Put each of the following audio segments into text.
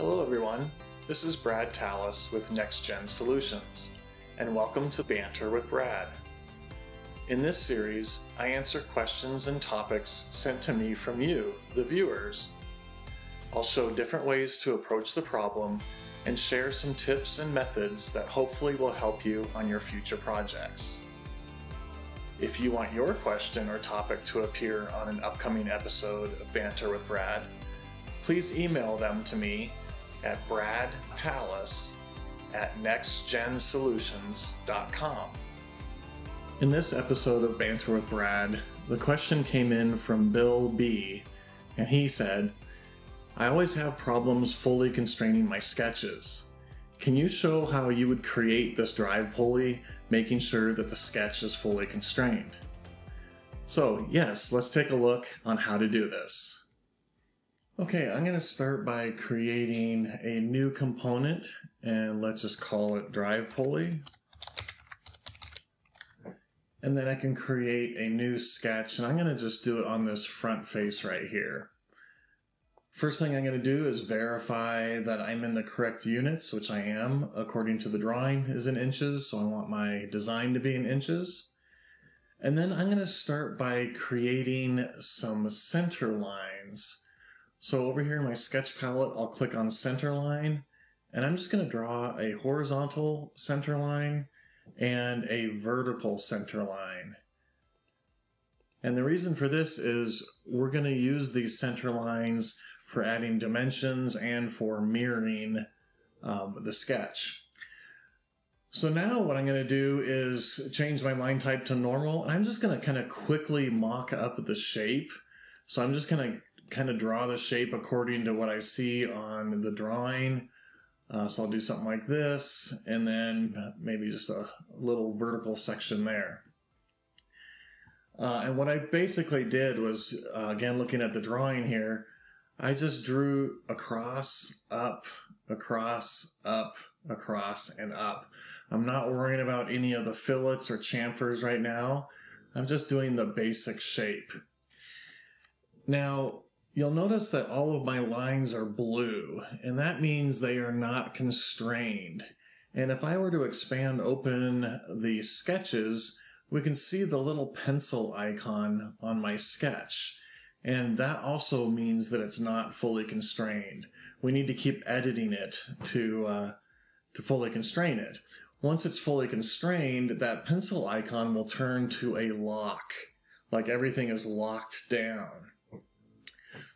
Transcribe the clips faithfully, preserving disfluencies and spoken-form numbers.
Hello everyone, this is Brad Tallis with NextGen Solutions, and welcome to Banter with Brad. In this series, I answer questions and topics sent to me from you, the viewers. I'll show different ways to approach the problem and share some tips and methods that hopefully will help you on your future projects. If you want your question or topic to appear on an upcoming episode of Banter with Brad, please email them to me at bradtallis at nextgen solutions dot com. In this episode of Banter with Brad, the question came in from Bill B, and he said, "I always have problems fully constraining my sketches. Can you show how you would create this drive pulley, making sure that the sketch is fully constrained?" So yes, let's take a look on how to do this. Okay, I'm going to start by creating a new component, and let's just call it drive pulley. And then I can create a new sketch, and I'm going to just do it on this front face right here. First thing I'm going to do is verify that I'm in the correct units, which I am. According to the drawing is in inches, so I want my design to be in inches. And then I'm going to start by creating some center lines. So over here in my sketch palette, I'll click on center line, and I'm just going to draw a horizontal center line and a vertical center line. And the reason for this is we're going to use these center lines for adding dimensions and for mirroring um, the sketch. So now what I'm going to do is change my line type to normal, and I'm just going to kind of quickly mock up the shape. So I'm just going to kind of draw the shape according to what I see on the drawing. Uh, so I'll do something like this, and then maybe just a little vertical section there. Uh, and what I basically did was, uh, again, looking at the drawing here, I just drew across, up, across, up, across, and up. I'm not worrying about any of the fillets or chamfers right now. I'm just doing the basic shape. Now, you'll notice that all of my lines are blue, and that means they are not constrained. And if I were to expand open the sketches, we can see the little pencil icon on my sketch. And that also means that it's not fully constrained. We need to keep editing it to, uh, to fully constrain it. Once it's fully constrained, that pencil icon will turn to a lock, like everything is locked down.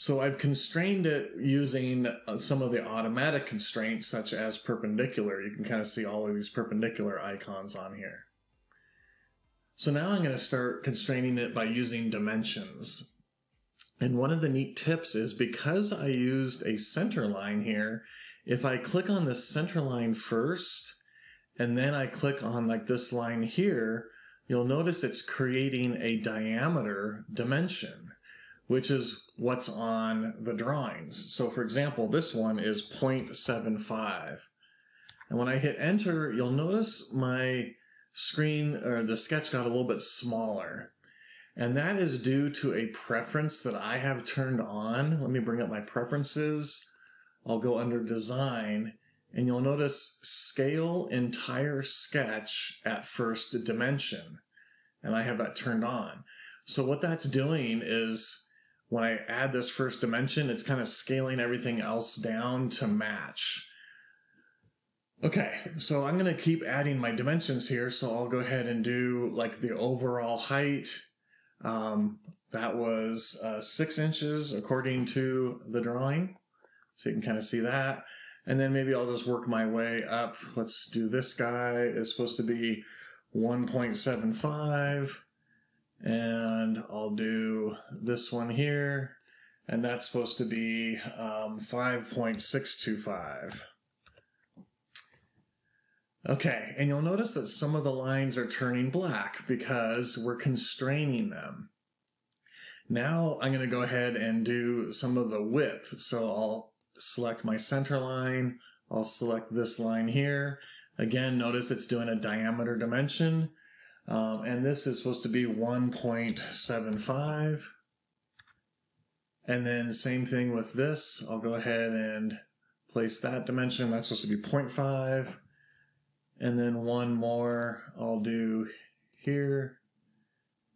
So I've constrained it using some of the automatic constraints, such as perpendicular. You can kind of see all of these perpendicular icons on here. So now I'm going to start constraining it by using dimensions. And one of the neat tips is, because I used a center line here, if I click on the center line first, and then I click on like this line here, you'll notice it's creating a diameter dimension, which is what's on the drawings. So for example, this one is zero point seven five. And when I hit enter, you'll notice my screen or the sketch got a little bit smaller. And that is due to a preference that I have turned on. Let me bring up my preferences. I'll go under design, and you'll notice scale entire sketch at first dimension. And I have that turned on. So what that's doing is, when I add this first dimension, it's kind of scaling everything else down to match. Okay, so I'm going to keep adding my dimensions here. So I'll go ahead and do like the overall height. Um, that was uh, six inches according to the drawing. So you can kind of see that. And then maybe I'll just work my way up. Let's do this guy. It's supposed to be one point seven five. And I'll do this one here, and that's supposed to be um, five point six two five. Okay, and you'll notice that some of the lines are turning black because we're constraining them. Now I'm going to go ahead and do some of the width. So I'll select my center line, I'll select this line here. Again, notice it's doing a diameter dimension. Um, and this is supposed to be one point seven five. And then same thing with this. I'll go ahead and place that dimension. That's supposed to be zero point five. And then one more I'll do here.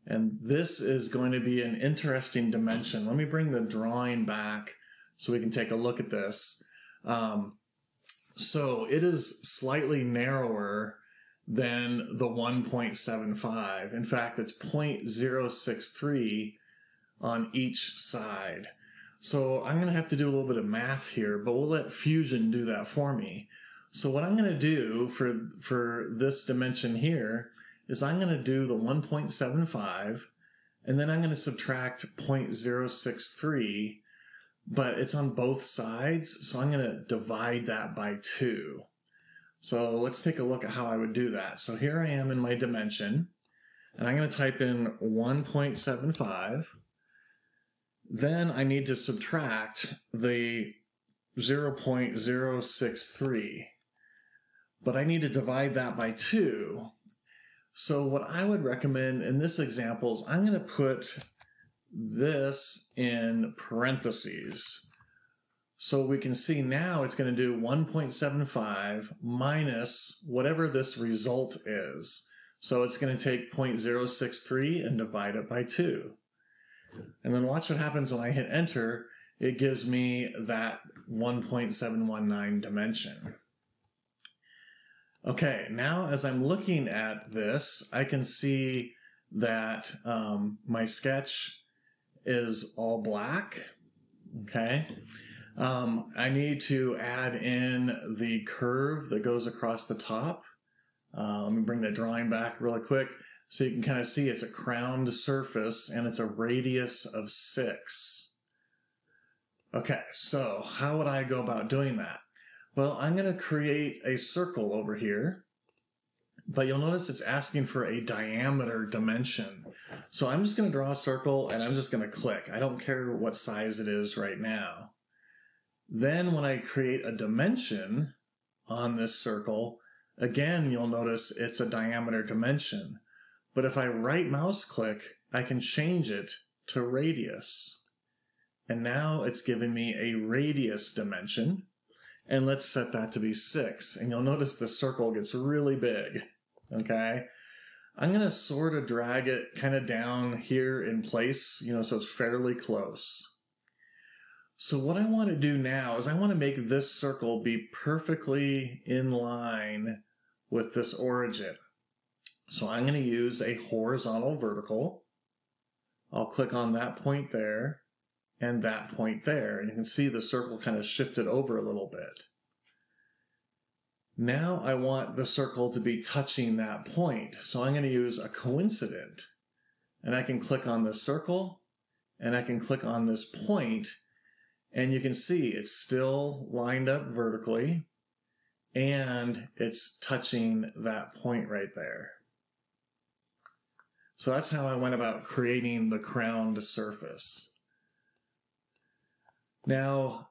And this is going to be an interesting dimension. Let me bring the drawing back so we can take a look at this. Um, so it is slightly narrower than the one point seven five. In fact, it's zero point zero six three on each side. So I'm going to have to do a little bit of math here, but we'll let Fusion do that for me. So what I'm going to do for, for this dimension here is I'm going to do the one point seven five, and then I'm going to subtract zero point zero six three, but it's on both sides, so I'm going to divide that by two. So let's take a look at how I would do that. So here I am in my dimension, and I'm going to type in one point seven five. Then I need to subtract the zero point zero six three, but I need to divide that by two. So what I would recommend in this example is I'm going to put this in parentheses. So we can see now it's going to do one point seven five minus whatever this result is. So it's going to take zero point zero six three and divide it by two. And then watch what happens when I hit enter. It gives me that one point seven one nine dimension. Okay, now as I'm looking at this, I can see that um, my sketch is all black. Okay, um, I need to add in the curve that goes across the top. Uh, let me bring that drawing back really quick so you can kind of see it's a crowned surface and it's a radius of six. Okay, so how would I go about doing that? Well, I'm going to create a circle over here, but you'll notice it's asking for a diameter dimension. So I'm just going to draw a circle and I'm just going to click. I don't care what size it is right now. Then when I create a dimension on this circle, again, you'll notice it's a diameter dimension. But if I right mouse click, I can change it to radius. And now it's giving me a radius dimension. And let's set that to be six. And you'll notice the circle gets really big, okay? I'm going to sort of drag it kind of down here in place, you know, so it's fairly close. So what I want to do now is I want to make this circle be perfectly in line with this origin. So I'm going to use a horizontal vertical. I'll click on that point there. And that point there, and you can see the circle kind of shifted over a little bit. Now I want the circle to be touching that point, so I'm going to use a coincident, and I can click on this circle, and I can click on this point, and you can see it's still lined up vertically, and it's touching that point right there. So that's how I went about creating the crowned surface. Now,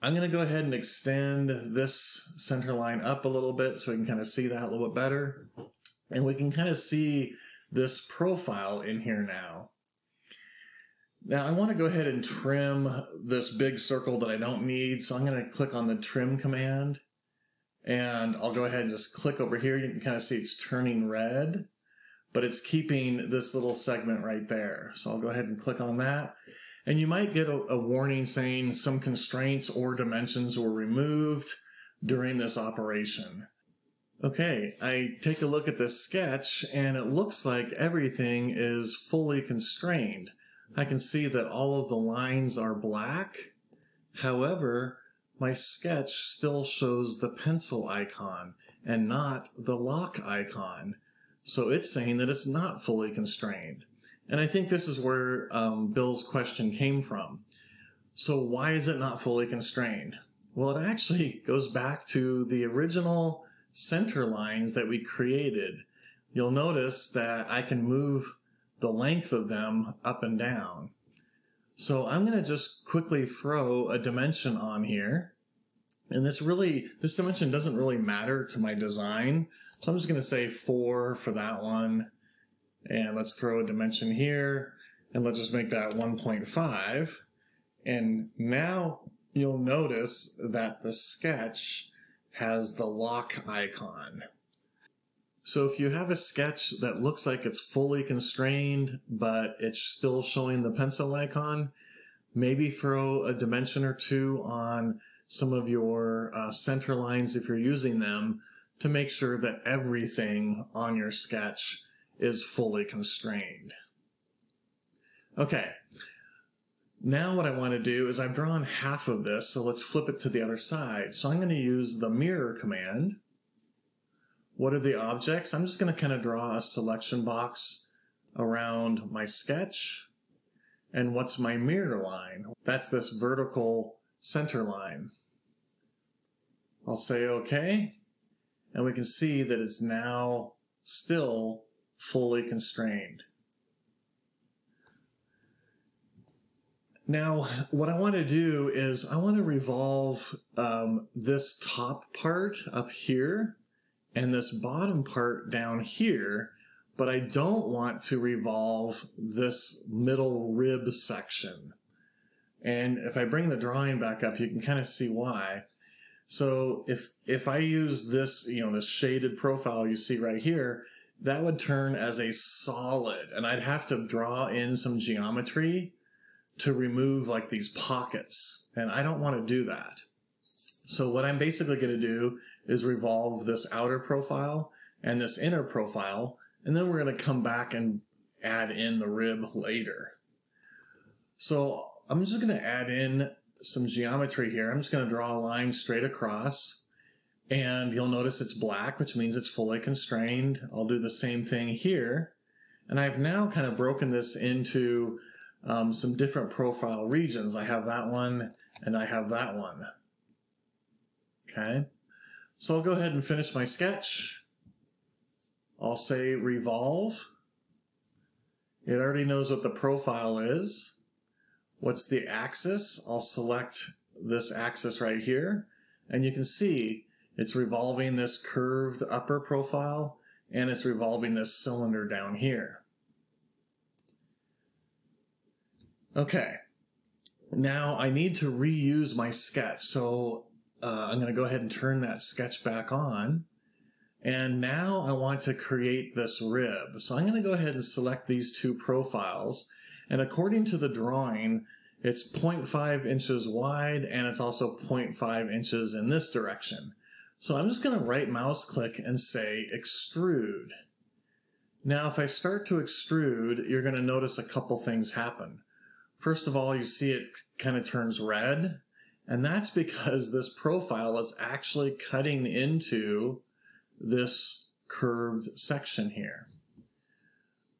I'm going to go ahead and extend this center line up a little bit so we can kind of see that a little bit better. And we can kind of see this profile in here now. Now, I want to go ahead and trim this big circle that I don't need. So I'm going to click on the trim command. And I'll go ahead and just click over here. You can kind of see it's turning red, but it's keeping this little segment right there. So I'll go ahead and click on that. And you might get a, a warning saying some constraints or dimensions were removed during this operation. Okay, I take a look at this sketch and it looks like everything is fully constrained. I can see that all of the lines are black. However, my sketch still shows the pencil icon and not the lock icon. So it's saying that it's not fully constrained. And I think this is where um, Bill's question came from. So why is it not fully constrained? Well, it actually goes back to the original center lines that we created. You'll notice that I can move the length of them up and down. So I'm going to just quickly throw a dimension on here. And this really, this dimension doesn't really matter to my design. So I'm just going to say four for that one. And let's throw a dimension here and let's just make that one point five. And now you'll notice that the sketch has the lock icon. So if you have a sketch that looks like it's fully constrained, but it's still showing the pencil icon, maybe throw a dimension or two on some of your uh, center lines if you're using them to make sure that everything on your sketch is fully constrained. Okay, now what I want to do is I've drawn half of this, so let's flip it to the other side. So I'm going to use the mirror command. What are the objects? I'm just going to kind of draw a selection box around my sketch. And what's my mirror line? That's this vertical center line. I'll say OK. And we can see that it's now still fully constrained. Now, what I want to do is I want to revolve um, this top part up here and this bottom part down here, but I don't want to revolve this middle rib section. And if I bring the drawing back up, you can kind of see why. So if if I use this, you know, this shaded profile you see right here, that would turn as a solid, and I'd have to draw in some geometry to remove like these pockets, and I don't want to do that. So what I'm basically going to do is revolve this outer profile and this inner profile, and then we're going to come back and add in the rib later. So I'm just going to add in some geometry here. I'm just going to draw a line straight across, and you'll notice it's black, which means it's fully constrained. I'll do the same thing here, and I've now kind of broken this into um, some different profile regions. I have that one, and I have that one. Okay. So I'll go ahead and finish my sketch. I'll say revolve. It already knows what the profile is. What's the axis? I'll select this axis right here. And you can see it's revolving this curved upper profile, and it's revolving this cylinder down here. Okay. Now I need to reuse my sketch. So Uh, I'm going to go ahead and turn that sketch back on. And now I want to create this rib. So I'm going to go ahead and select these two profiles. And according to the drawing, it's zero point five inches wide, and it's also zero point five inches in this direction. So I'm just going to right mouse click and say extrude. Now, if I start to extrude, you're going to notice a couple things happen. First of all, you see it kind of turns red. And that's because this profile is actually cutting into this curved section here.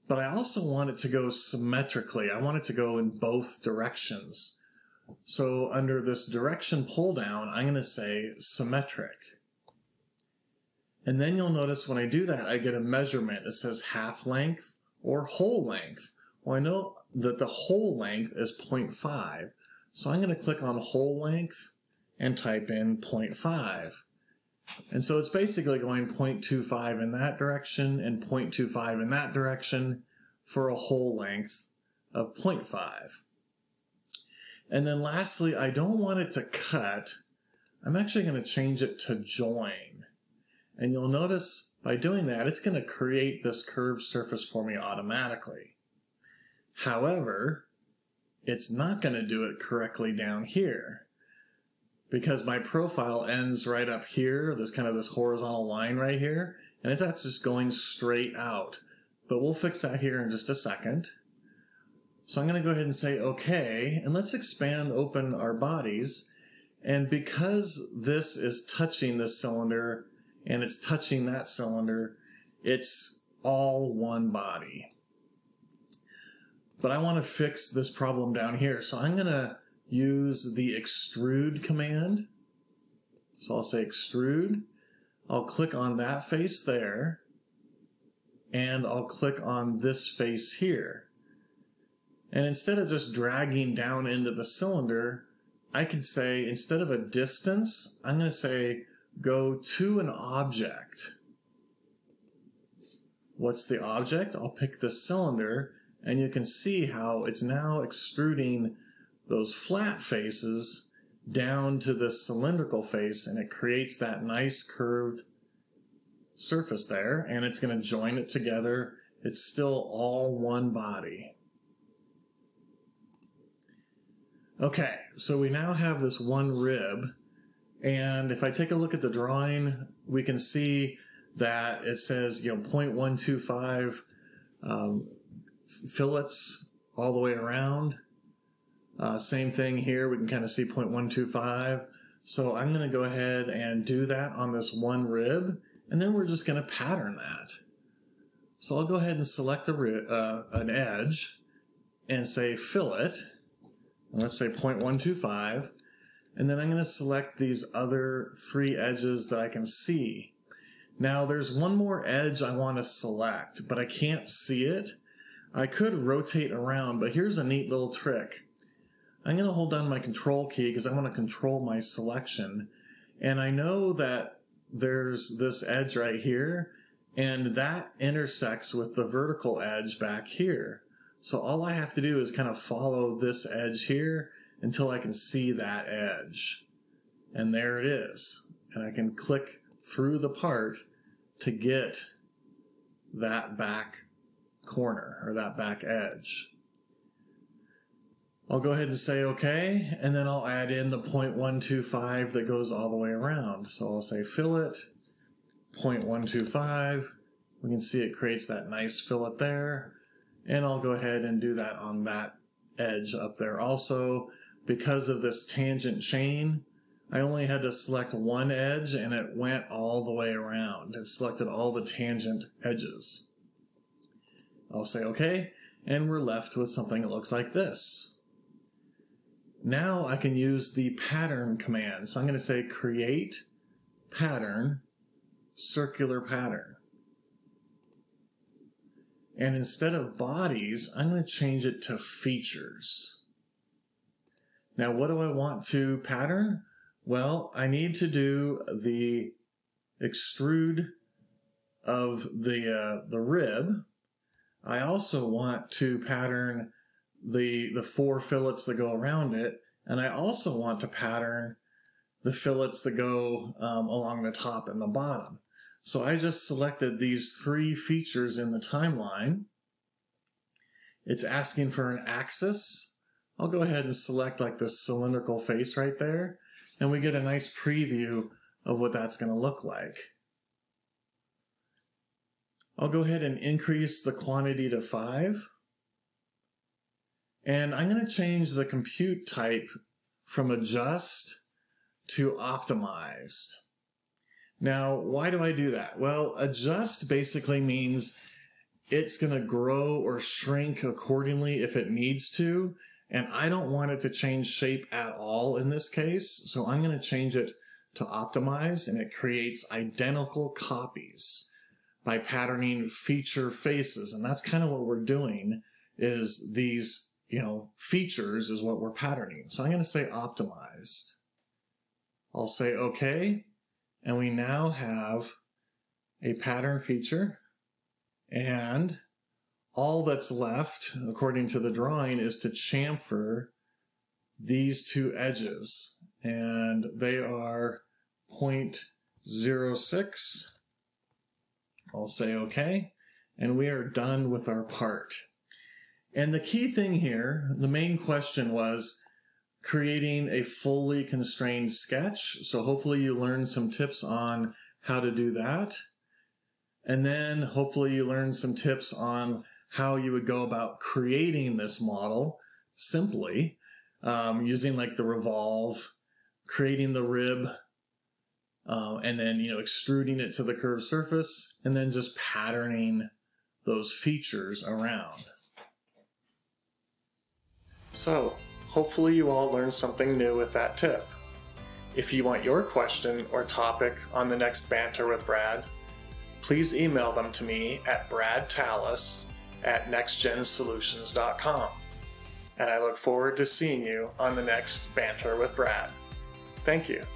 But I also want it to go symmetrically. I want it to go in both directions. So under this direction pull down, I'm going to say symmetric. And then you'll notice when I do that, I get a measurement. It says half length or whole length. Well, I know that the whole length is zero point five. So I'm going to click on whole length and type in zero point five. And so it's basically going zero point two five in that direction and zero point two five in that direction for a whole length of zero point five. And then lastly, I don't want it to cut. I'm actually going to change it to join. And you'll notice by doing that, it's going to create this curved surface for me automatically. However, it's not going to do it correctly down here because my profile ends right up here. There's kind of this horizontal line right here, and it's that's just going straight out. But we'll fix that here in just a second. So I'm going to go ahead and say OK, and let's expand open our bodies. And because this is touching this cylinder and it's touching that cylinder, it's all one body. But I want to fix this problem down here. So I'm going to use the extrude command. So I'll say extrude. I'll click on that face there. And I'll click on this face here. And instead of just dragging down into the cylinder, I can say instead of a distance, I'm going to say go to an object. What's the object? I'll pick the cylinder. And you can see how it's now extruding those flat faces down to the cylindrical face, and it creates that nice curved surface there, and it's going to join it together. It's still all one body. Okay, so we now have this one rib, and if I take a look at the drawing, we can see that it says, you know, zero point one two five um, fillets all the way around. Uh, same thing here, we can kind of see zero point one two five. So I'm going to go ahead and do that on this one rib, and then we're just going to pattern that. So I'll go ahead and select a rib, uh, an edge and say fillet, and let's say zero point one two five, and then I'm going to select these other three edges that I can see. Now there's one more edge I want to select, but I can't see it. I could rotate around, but here's a neat little trick. I'm going to hold down my control key because I want to control my selection. And I know that there's this edge right here, and that intersects with the vertical edge back here. So all I have to do is kind of follow this edge here until I can see that edge. And there it is. And I can click through the part to get that back corner or that back edge. I'll go ahead and say okay, and then I'll add in the zero point one two five that goes all the way around. So I'll say fillet, zero point one two five. We can see it creates that nice fillet there. And I'll go ahead and do that on that edge up there also. Because of this tangent chain, I only had to select one edge and it went all the way around. It selected all the tangent edges. I'll say okay, and we're left with something that looks like this. Now I can use the pattern command. So I'm going to say create pattern, circular pattern. And instead of bodies, I'm going to change it to features. Now what do I want to pattern? Well, I need to do the extrude of the, uh, the rib. I also want to pattern the the four fillets that go around it, and I also want to pattern the fillets that go um, along the top and the bottom. So I just selected these three features in the timeline. It's asking for an axis. I'll go ahead and select like this cylindrical face right there, and we get a nice preview of what that's going to look like. I'll go ahead and increase the quantity to five. And I'm going to change the compute type from adjust to optimized. Now, why do I do that? Well, adjust basically means it's going to grow or shrink accordingly if it needs to. And I don't want it to change shape at all in this case. So I'm going to change it to optimize, and it creates identical copies by patterning feature faces. And that's kind of what we're doing, is these you know, features is what we're patterning. So I'm going to say optimized. I'll say okay. And we now have a pattern feature, and all that's left, according to the drawing, is to chamfer these two edges, and they are zero point zero six. I'll say okay. And we are done with our part. And the key thing here, the main question was creating a fully constrained sketch. So hopefully you learned some tips on how to do that. And then hopefully you learned some tips on how you would go about creating this model simply, um, using like the revolve, creating the rib, uh, and then, you know, extruding it to the curved surface, and then just patterning those features around. So, hopefully you all learned something new with that tip. If you want your question or topic on the next Banter with Brad, please email them to me at Brad Tallis at next gen solutions dot com. And I look forward to seeing you on the next Banter with Brad. Thank you.